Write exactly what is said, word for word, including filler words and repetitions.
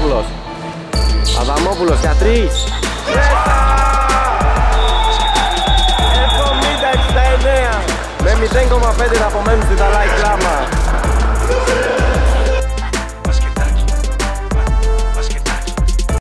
Παπαδόπουλος. Αδαμόπουλος για τρεις. Μέσα! εβδομήντα εξήντα εννέα. Με μηδέν κόμμα πέντε να απομένουν στην ταλάι κλάμα.